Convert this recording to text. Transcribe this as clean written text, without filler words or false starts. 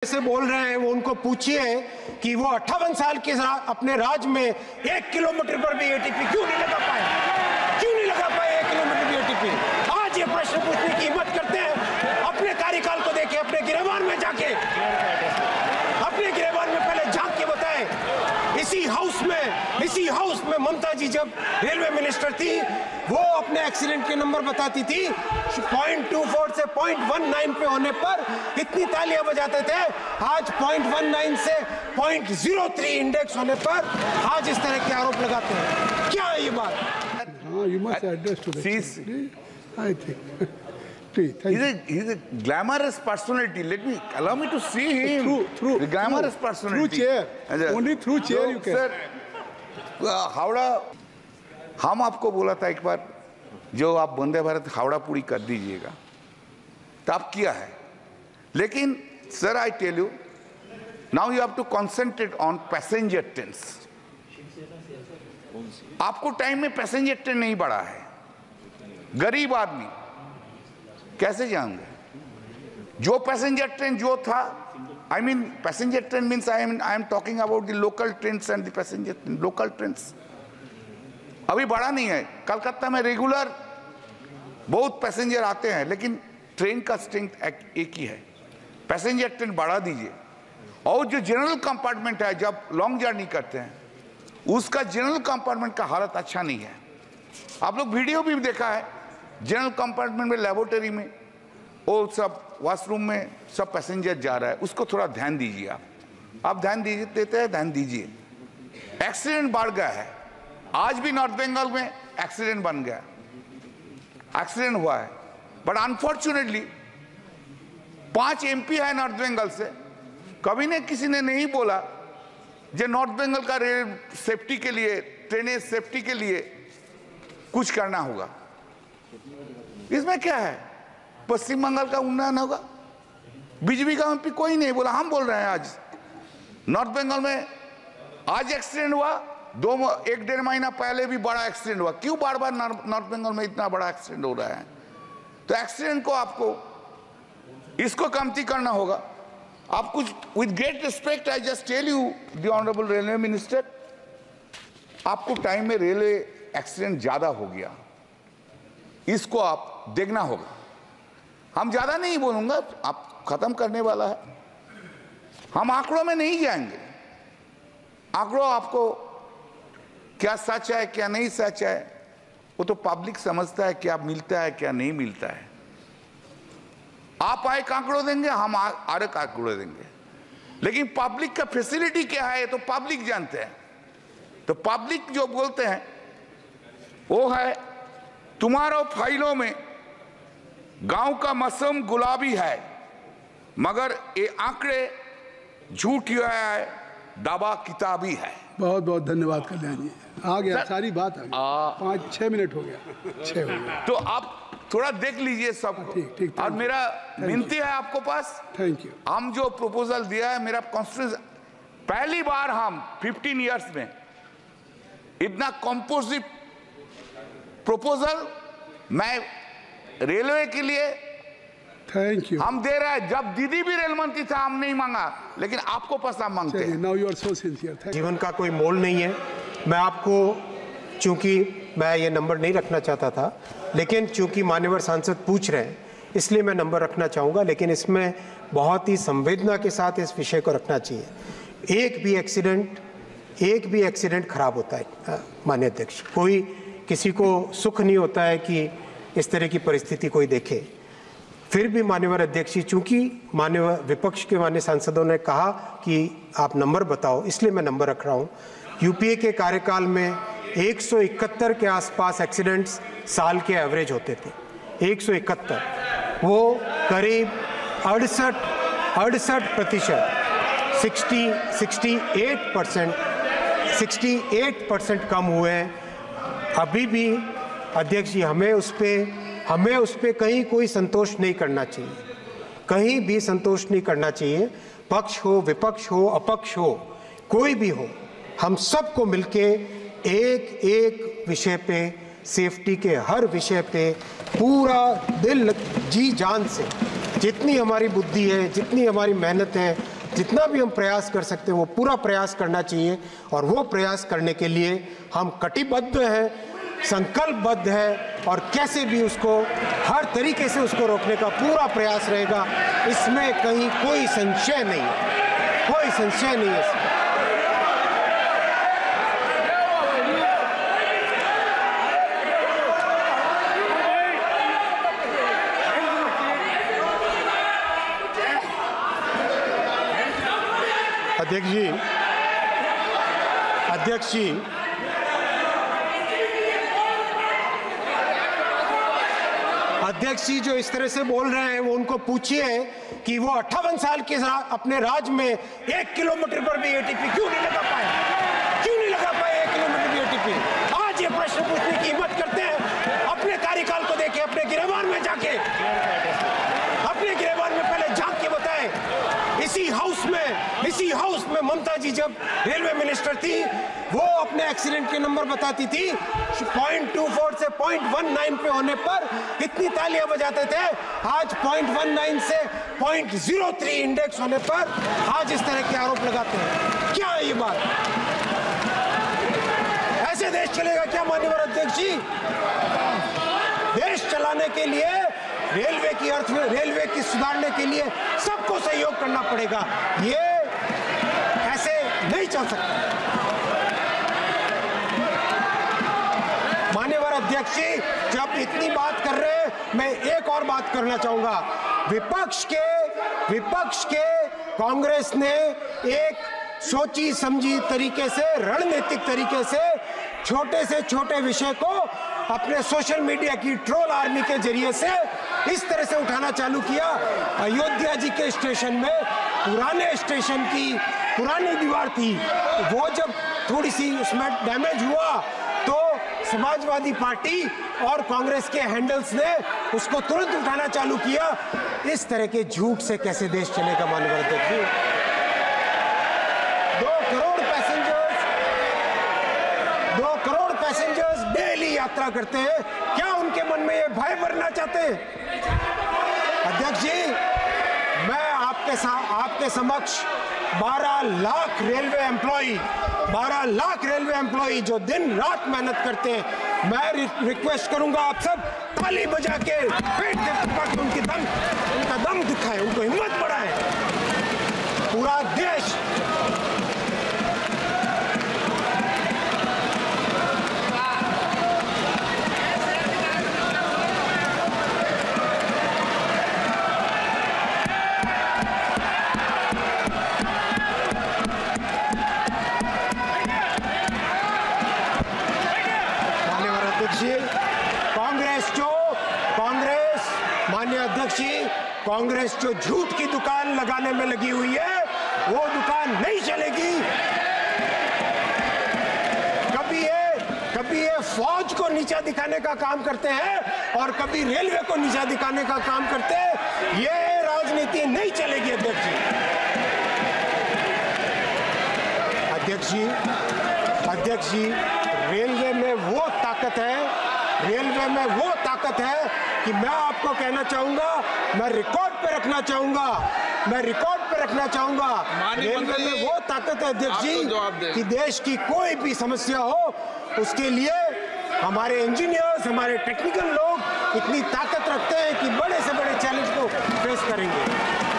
से बोल रहे हैं वो उनको पूछिए कि वो 58 साल के अपने राज्य में 1 किलोमीटर पर भी एटीपी क्यों नहीं लगा पाए 1 किलोमीटर भी एटीपी। आज ये प्रश्न पूछने की हिम्मत करते हैं। अपने कार्यकाल को देखें, अपने गिरेबान में जाके, अपने गिरेबान में पहले झांक के बताएं। इसी हाउस में ममता जी जब रेलवे मिनिस्टर थी वो अपने एक्सीडेंट के नंबर बताती थी, 0.24 से 0.19 पे होने पर इतनी तालियां बजाते थे। आज 0.19 से 0.03 इंडेक्स होने पर आज इस तरह के आरोप लगाते हैं। क्या है ये बात? He's a glamorous personality. Allow me to see him through glamorous personality. Through chair. Only through chair you can. Sir, Howrah हम आपको बोला था एक बार, जो आप वंदे भारत हावड़ा पूरी कर दीजिएगा, तो आप किया है। लेकिन sir I tell you, now you have to concentrate on passenger trains. आपको टाइम में पैसेंजर ट्रेन नहीं बढ़ा है। गरीब आदमी कैसे जाएंगे? जो पैसेंजर ट्रेन जो था, I mean passenger train means I am talking about the local trains and the passenger train, local trains. अभी बड़ा नहीं है। कलकत्ता में रेगुलर बहुत पैसेंजर आते हैं, लेकिन ट्रेन का स्ट्रेंथ एक ही है। पैसेंजर ट्रेन बढ़ा दीजिए। और जो जनरल कंपार्टमेंट है, जब लॉन्ग जर्नी करते हैं, उसका जनरल कंपार्टमेंट का हालत अच्छा नहीं है। आप लोग वीडियो भी देखा है, जनरल कंपार्टमेंट में लेबोरेटरी में वो सब वॉशरूम में सब पैसेंजर जा रहा है। उसको थोड़ा ध्यान दीजिए। आप ध्यान दीजिए, देते हैं ध्यान दीजिए। एक्सीडेंट बढ़ गया है। आज भी नॉर्थ बंगाल में एक्सीडेंट बन गया, एक्सीडेंट हुआ है। बट अनफॉर्चुनेटली 5 MP है नॉर्थ बंगाल से, कभी ने किसी ने नहीं बोला जो नॉर्थ बंगाल का रेल सेफ्टी के लिए, ट्रेनें सेफ्टी के लिए कुछ करना होगा। इसमें क्या है? पश्चिम बंगाल का उन्नयन होगा। बीजेपी का MP कोई नहीं बोला। हम बोल रहे हैं आज नॉर्थ बंगाल में आज एक्सीडेंट हुआ, 1-1.5 महीना पहले भी बड़ा एक्सीडेंट हुआ। क्यों बार बार नॉर्थ बंगाल में इतना बड़ा एक्सीडेंट हो रहा है? तो एक्सीडेंट को आपको इसको कमती करना होगा। आप कुछ with great respect I just tell you the honourable railway minister, आपको टाइम में रेलवे एक्सीडेंट ज्यादा हो गया, इसको आप देखना होगा। हम ज्यादा नहीं बोलूंगा, आप खत्म करने वाला है। हम आंकड़ों में नहीं जाएंगे। आंकड़ों आपको क्या सच है क्या नहीं सच है वो तो पब्लिक समझता है, क्या मिलता है क्या नहीं मिलता है। आप एक आंकड़ों देंगे, हम और एक आंकड़ों देंगे, लेकिन पब्लिक का फैसिलिटी क्या है तो पब्लिक जानते हैं। तो पब्लिक जो बोलते हैं वो है, तुम्हारो फाइलों में गांव का मौसम गुलाबी है, मगर ये आंकड़े झूठ है, दावा किताबी है। बहुत बहुत धन्यवाद कल्याण जी। आ गया सारी बात, आ गया। 5-6 मिनट हो गया, 6 हो गया। तो आप थोड़ा देख लीजिए सब। ठीक। और मेरा विनती है आपको पास, थैंक यू। हम जो प्रपोजल दिया है, मेरा कॉन्स्टिट्यूंस पहली बार हम 15 ईयर्स में इतना कॉम्पोजिट प्रपोजल मैं रेलवे के लिए थैंक यू हम दे रहे हैं। जब दीदी भी रेल मंत्री था हम नहीं मांगा, लेकिन आपको पास आप मांगते हैं। Now you are so sincere. जीवन का कोई मोल नहीं है। मैं आपको, चूंकि मैं ये नंबर नहीं रखना चाहता था, लेकिन चूंकि मान्यवर सांसद पूछ रहे हैं इसलिए मैं नंबर रखना चाहूँगा, लेकिन इसमें बहुत ही संवेदना के साथ इस विषय को रखना चाहिए। एक भी एक्सीडेंट खराब होता है माननीय अध्यक्ष, कोई किसी को सुख नहीं होता है कि इस तरह की परिस्थिति कोई देखे। फिर भी माननीय अध्यक्ष जी, चूँकि माननीय विपक्ष के माननीय सांसदों ने कहा कि आप नंबर बताओ, इसलिए मैं नंबर रख रहा हूँ। यूपीए के कार्यकाल में 171 के आसपास एक्सीडेंट्स साल के एवरेज होते थे, 171। वो करीब 68% 68% कम हुए हैं। अभी भी अध्यक्ष जी हमें उस पे कहीं कोई संतोष नहीं करना चाहिए, कहीं भी संतोष नहीं करना चाहिए। पक्ष हो, विपक्ष हो, अपक्ष हो, कोई भी हो, हम सबको मिलके एक एक विषय पे, सेफ्टी के हर विषय पे पूरा दिल, जी जान से जितनी हमारी बुद्धि है, जितनी हमारी मेहनत है, जितना भी हम प्रयास कर सकते हैं वो पूरा प्रयास करना चाहिए। और वो प्रयास करने के लिए हम कटिबद्ध हैं, संकल्पबद्ध है, और कैसे भी उसको हर तरीके से उसको रोकने का पूरा प्रयास रहेगा। इसमें कहीं कोई संशय नहीं है, कोई संशय नहीं है इसमें। अध्यक्ष जी अध्यक्ष जी जो इस तरह से बोल रहे हैं वो उनको पूछिए कि वो 58 साल के अपने राज में 1 किलोमीटर पर भी एटीपी क्यों नहीं लगा पाए 1 किलोमीटर भी एटीपी। आज ये प्रश्न पूछने की हिम्मत करते हैं? अपने कार्यकाल को देखें, अपने गिरेबान में जाके, अपने गिरेबान में पहले झांक के बताएं। इसी हाउस में ममता जी जब रेलवे मिनिस्टर थी वो अपने एक्सीडेंट के नंबर बताती थी, 0.24 से 0.19 पे होने पर इतनी तालियां बजाते थे। आज 0.19 से 0.03 इंडेक्स होने पर आज इस तरह के आरोप लगाते हैं। क्या है ये बात? ऐसे देश चलेगा क्या माननीय अध्यक्ष जी? देश चलाने के लिए, रेलवे की सुधारने के लिए सबको सहयोग करना पड़ेगा। ये ऐसे नहीं चल सकता। माननीय अध्यक्ष जी, जब इतनी बात कर रहे हैं मैं एक और बात करना चाहूंगा। विपक्ष के कांग्रेस ने एक सोची समझी तरीके से, रणनीतिक तरीके से छोटे विषय को अपने सोशल मीडिया की ट्रोल आर्मी के जरिए से इस तरह से उठाना चालू किया। अयोध्या जी के स्टेशन में पुरानी दीवार थी, वो जब थोड़ी सी उसमें डैमेज हुआ तो समाजवादी पार्टी और कांग्रेस के हैंडल्स ने उसको तुरंत उठाना चालू किया। इस तरह के झूठ से कैसे देश चलेगा माननीय अध्यक्ष जी? 2 करोड़ पैसेंजर्स डेली यात्रा करते हैं, क्या उनके मन में ये भय भरना चाहते हैं? अध्यक्ष जी, मैं आपके समक्ष 12 लाख रेलवे एम्प्लॉई जो दिन रात मेहनत करते हैं, मैं रिक्वेस्ट करूंगा आप सब ताली बजा के पेट दबा के उनका दम दिखाएं, उनको हिम्मत बढ़ाएं। पूरा देश कांग्रेस जो झूठ की दुकान लगाने में लगी हुई है वो दुकान नहीं चलेगी। कभी ये फौज को नीचा दिखाने का काम करते हैं और कभी रेलवे को नीचा दिखाने का काम करते हैं। ये राजनीति नहीं चलेगी अध्यक्ष जी। अध्यक्ष जी, रेलवे में वो ताकत है कि मैं आपको कहना चाहूंगा, मैं रिकॉर्ड पे रखना चाहूंगा रेलवे में वो ताकत है अध्यक्ष जी कि देश की कोई भी समस्या हो उसके लिए हमारे इंजीनियर्स, हमारे टेक्निकल लोग इतनी ताकत रखते हैं कि बड़े से बड़े चैलेंज को फेस करेंगे।